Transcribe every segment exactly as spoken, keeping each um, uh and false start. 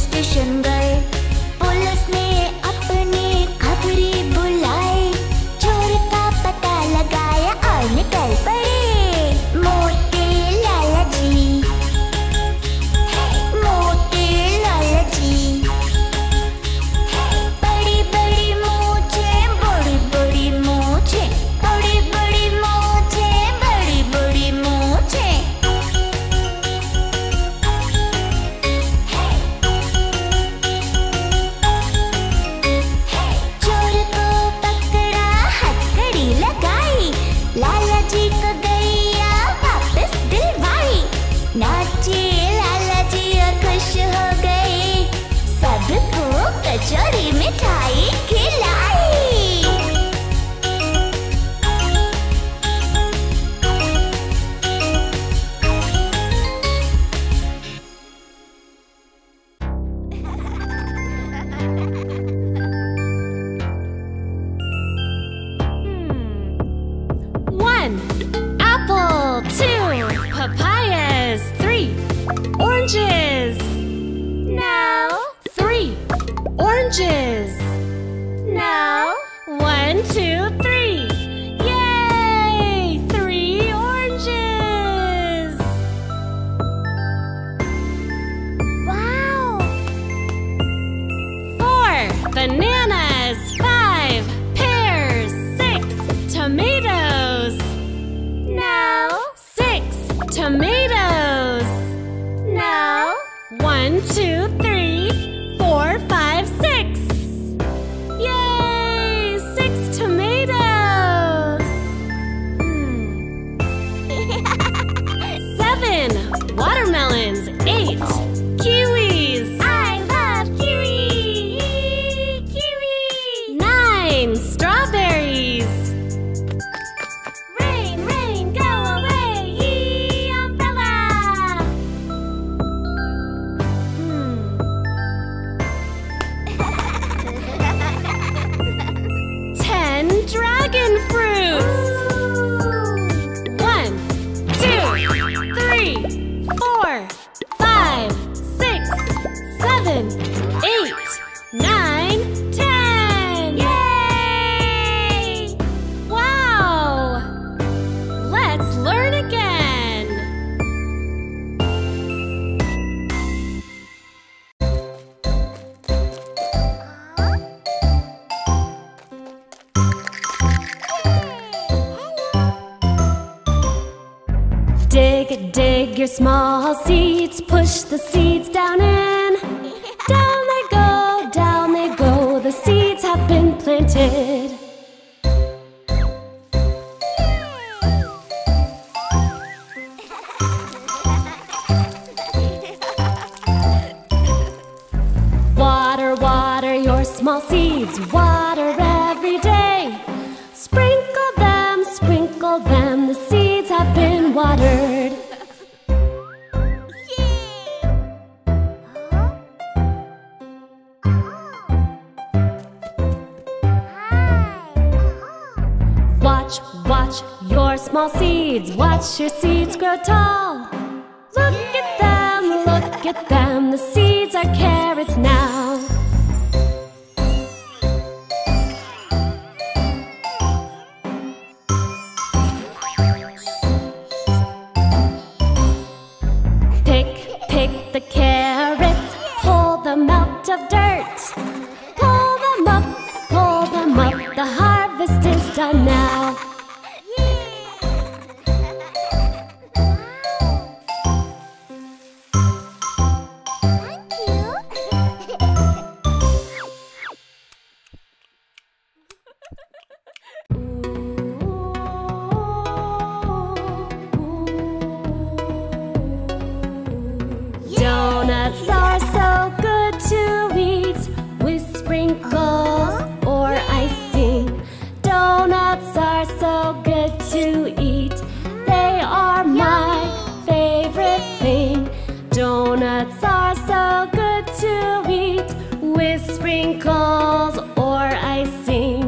Station गए, police ने अपने खबरी बुलाए, चोर का पता लगाया और निकल पड़े। मोटे लाला जी, मोटे लाला जी, बड़ी बड़ी मोछे, बड़ी बड़ी मोछे, बड़ी बड़ी मोछे, बड़ी बड़ी मोछे। चोर को पकड़ा, हथकड़ी लगाई, लाला जी को गैया वापस दिलवाई। नाचे लाला जी और खुश हो गए, सबको कचौरी मिठाई खिलाई। One, apple. Two, papayas. Three, oranges. Now, three, oranges. Now, one, two, three. Yay! Three oranges. Wow! Four, bananas. Five, pears. Six, tomatoes. Now, six tomatoes. Now, one, two, three, four, five, six. Yay! Six tomatoes. Hmm. Seven watermelons. Eight kiwis. I love kiwi. Kiwi. Nine strawberries. Rain, rain, go away, ye umbrella. Ten dragon fruits. One, two, three, four, five, six, seven, eight, nine, ten. Yay! Wow! Let's learn again. Dig, dig your small seeds, push the seeds down in. Down they go, down they go, the seeds have been planted. Water, water your small seeds, water every day. Sprinkle them, sprinkle them, the seeds have been watered. Watch, watch your small seeds, watch your seeds grow tall. Look at them, look at them, the seeds are carrots now. Pick, pick the carrots, pull them out of dirt. Pull them up, pull them up, the harvest is done now. Donuts are so good to eat with sprinkles or icing. Donuts are so good to eat. They are my favorite thing. Donuts are so good to eat with sprinkles or icing.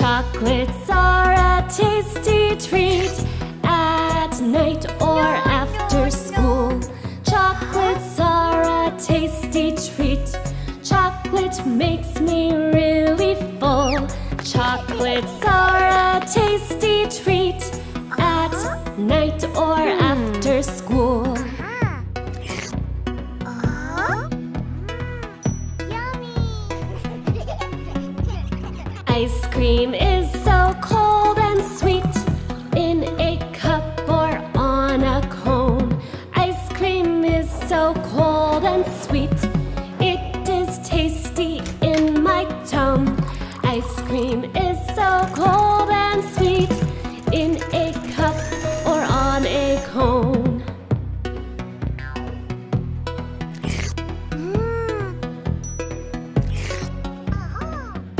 Chocolates are a tasty treat at night or after school. Chocolates are a tasty treat. Chocolate makes me really full. Chocolates are a tasty treat at night or after school. Ice cream is so cold and sweet in a cup or on a cone. Ice cream is so cold and sweet. It is tasty in my tongue. Ice cream is so cold and sweet in a cup or on a cone.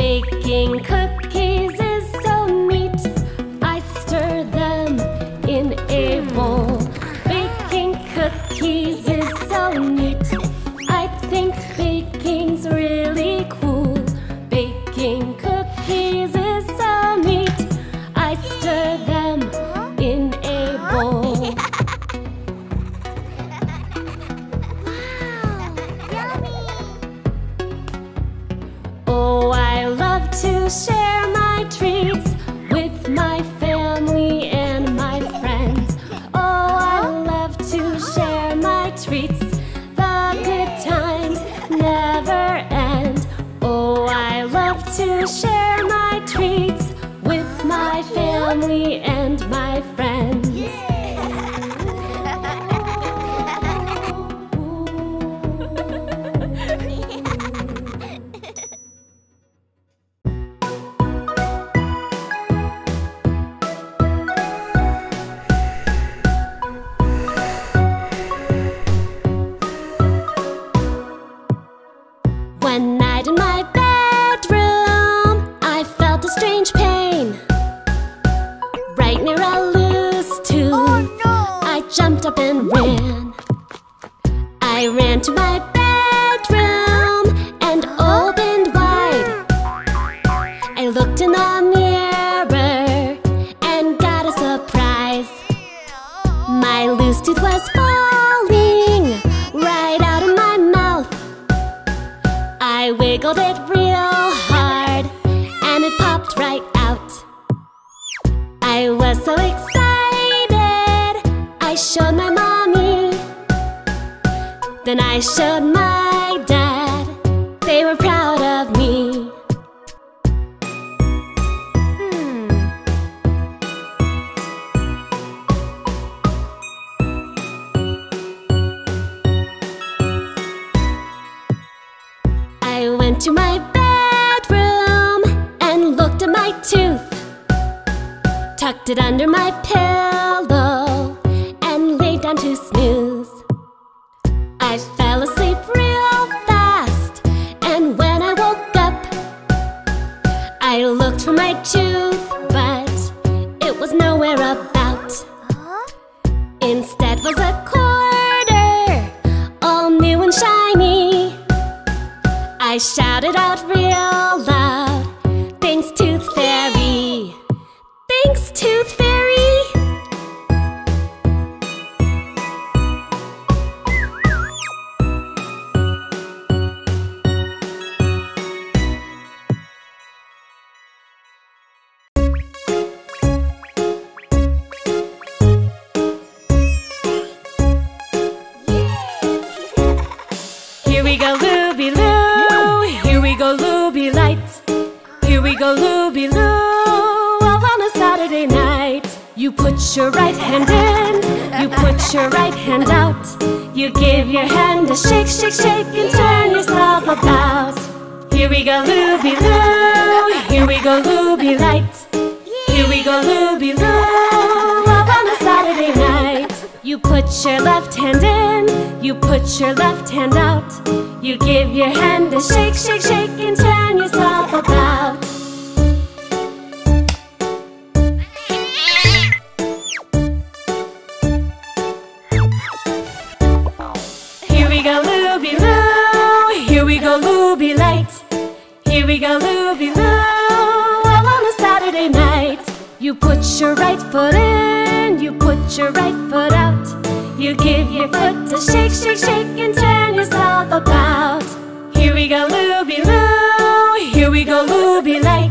Baking cookies is so neat. I stir them in a bowl. Baking cookies is so neat. I think baking's really cool. Baking cookies is so neat. I stir them in a bowl. Wow, yummy! Oh, I love to share my treats with my family and my friends. Oh, I love to share my treats. The good times never end. Oh, I love to share my treats with my family and my friends. One night in my bedroom, I felt a strange pain right near a loose tooth. Oh, no. I jumped up and ran. I ran to my bedroom and opened wide. I looked in the mirror and got a surprise. My loose tooth was falling right out of my mouth. I wiggled it real hard, and it popped right out. I was so excited, I showed my mommy. Then I showed my dad, they were proud of me. I went to my bedroom and looked at my tooth, tucked it under my pillow and laid down to snooze. I fell asleep real fast, and when I woke up, I looked for my tooth, but it was nowhere about. Instead was a quarter, all new and shiny. I shouted out real loud, "Thanks, Tooth Fairy! Thanks, Tooth Fairy!" Here we go, Looby Loo! Looby Light. Here we go, Looby Loo, all on a Saturday night. You put your right hand in, you put your right hand out. You give your hand a shake, shake, shake, and turn yourself about. Here we go, Looby Loo, here we go, Looby Light. Here we go, Looby Loo, all on a Saturday night. You put your left hand in, you put your left hand out. You give your hand a shake, shake, shake, and turn yourself about. Here we go, Looby Loo, here we go, Looby Light. Here we go, Looby Loo, all on a Saturday night. You put your right foot in, you put your right foot out. You give your foot a shake, shake, shake, and turn yourself about. Here we go, Looby Loo, here we go, Looby Light.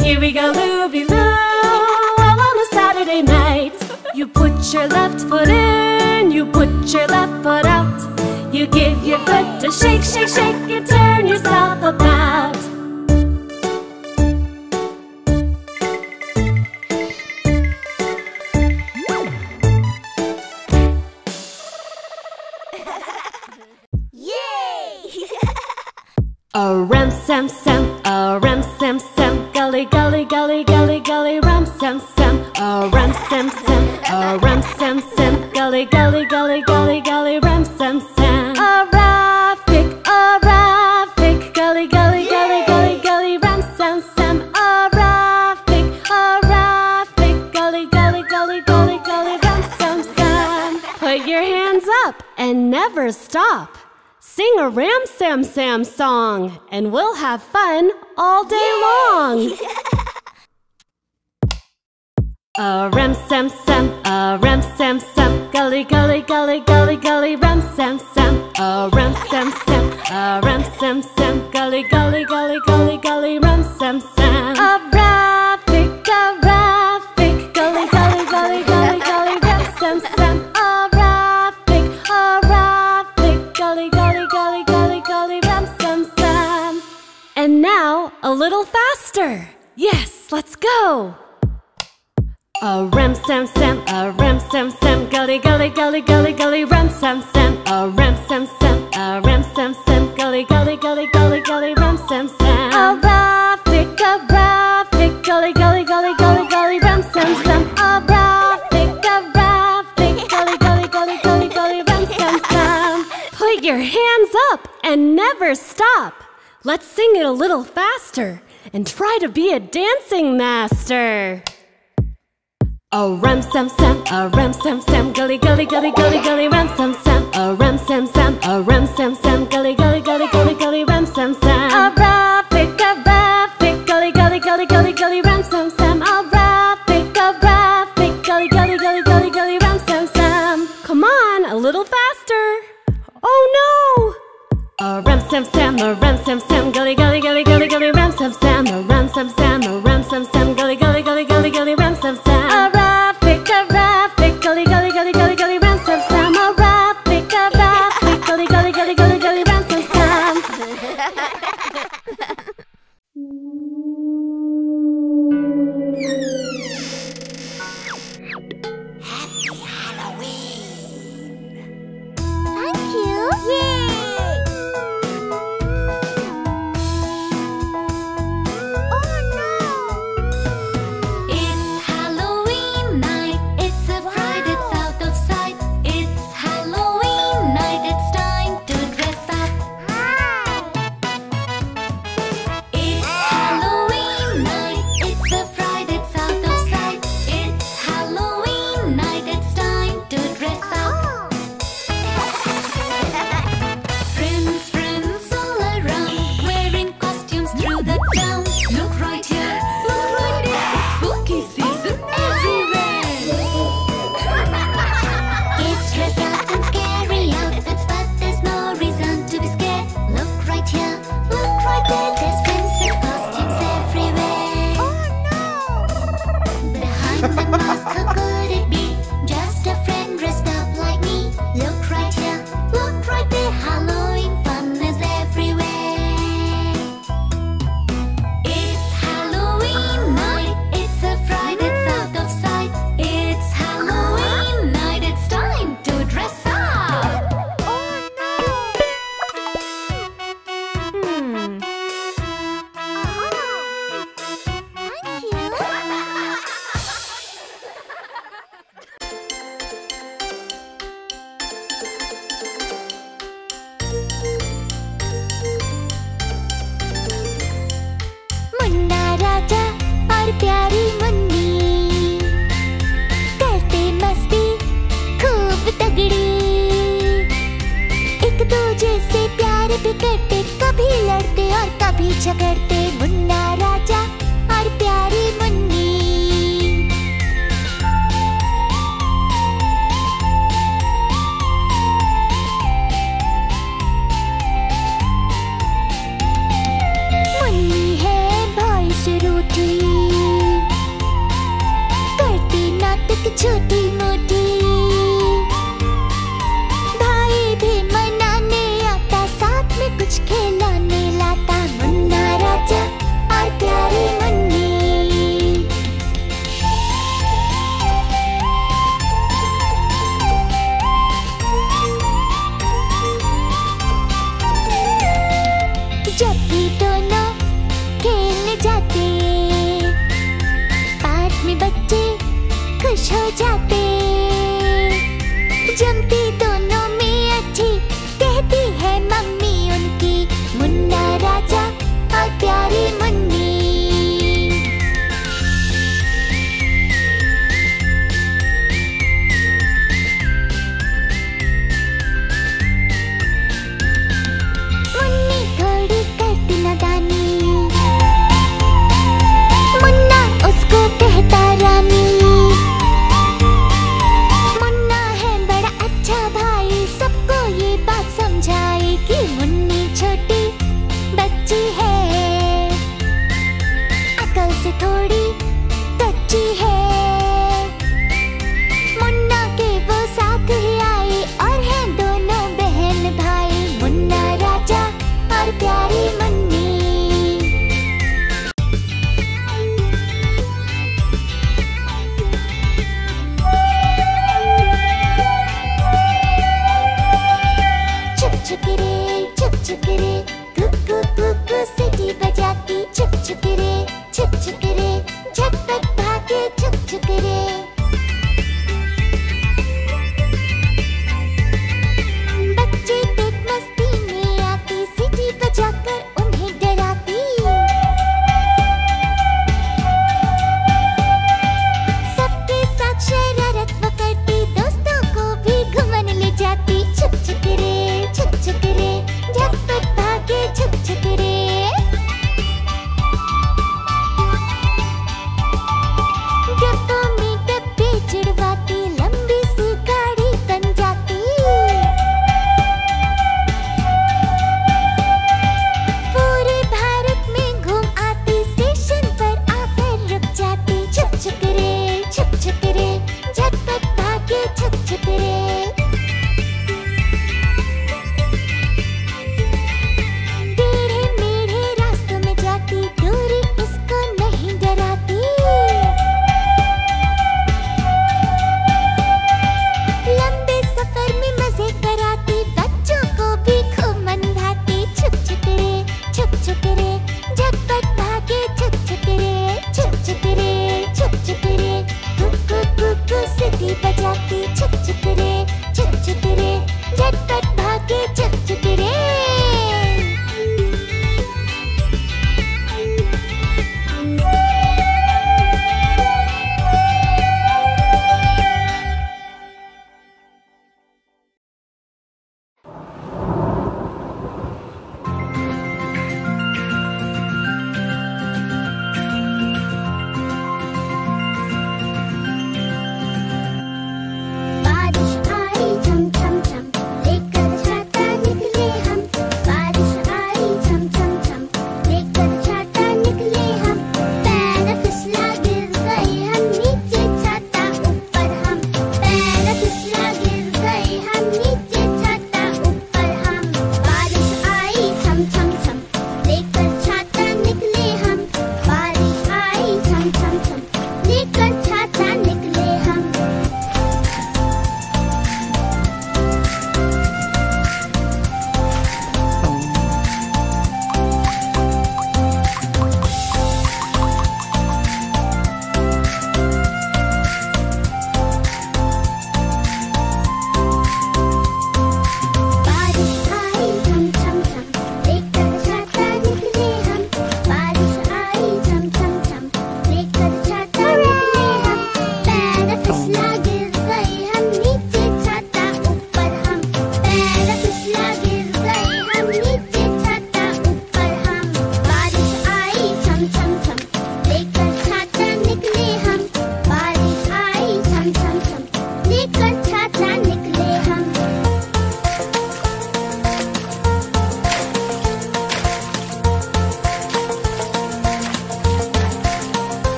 Here we go, Looby Loo, all on a Saturday night. You put your left foot in, you put your left foot out. You give your foot a shake, shake, shake, and turn yourself about. A ram sam sam, a ram sam sam, golly golly golly golly golly, ram sam sam, a ram sam sam, a ram sam sam, golly golly golly golly golly, ram sam sam. A rafic, a rafic, golly golly golly golly golly, ram sam sam. A rafic, a rafic, golly golly golly golly golly, ram sam sam. Put your hands up and never stop. Sing a Ram Sam Sam song, and we'll have fun all day Yay! Long. A Ram Sam Sam, a Ram Sam Sam, golly golly golly golly golly, Ram Sam Sam, a Ram Sam Sam, a Ram Sam Sam, golly golly golly golly golly, Ram Sam Sam. A rafic, a rafic, golly golly golly golly golly, Ram Sam Sam. And now, a little faster. Yes, let's go. A ram sam sam, a ram sam sam, golly golly golly golly golly, ram sam sam, a ram sam sam, a ram sam sam, golly golly golly golly golly, ram sam sam. A rafic, a rafic, golly golly golly golly golly, ram sam sam. A rafic, a rafic, golly golly golly golly golly, ram sam sam. Put your hands up and never stop. Let's sing it a little faster and try to be a dancing master. A ram sam sam, a ram sam sam, golly golly golly golly golly, ram sam sam, a ram sam sam, a ram sam sam, golly golly golly golly golly, ram sam sam. A rafic, a rafic, golly golly golly golly golly, ram sam sam. A rafic, a rafic, golly golly golly golly golly, ram sam sam. Come on, a little faster. Oh no! A ram sam sam, a ram sam sam, golly golly golly golly golly, ram sam sam, a ram sam sam, a ram sam sam, golly golly golly golly golly, ram sam sam. A rafic, a rafic, golly golly golly golly golly, ram sam sam. A rafic, a rafic, golly golly golly golly golly, ram sam sam. Happy Halloween! Thank you! Yay! झगड़ते मुन्ना राजा और प्यारी मुन्नी। थोड़ी कच्ची है। मुन्ना के वो साथ ही आए और हैं दोनों बहन भाई। मुन्ना राजा और प्यारी मुन्नी। छुक छुक रे छुक छुक रे कुकु कुकु सीटी बजाती। छुक छुक रे छुक छुक रे झटपट भागे छुक छुक रे। बच्चे देख मस्ती में आती सीटी बजाकर उन्हें डराती। सबके साथ शरारत वो करती दोस्तों को भी घुमाने ले जाती। छुक छुक रे छुक छुक रे झटपट भागे छुक छुक रे।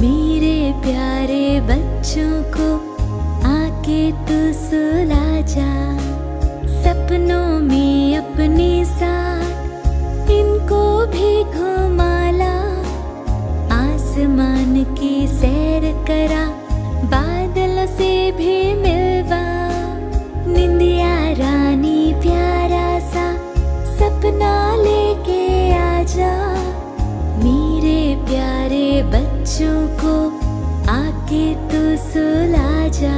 मेरे प्यारे बच्चों को सुला जा सपनों में अपने साथ, इनको भी घुमा ला, आसमान की सैर करा, बादलों से भी मिलवा, निंदिया रानी प्यारा सा सपना लेके आजा, मेरे प्यारे बच्चों को आके तू सुला जा।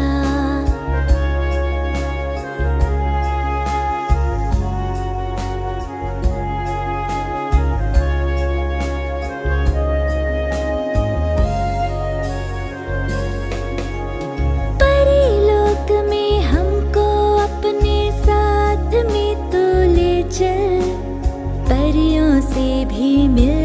से भी मिल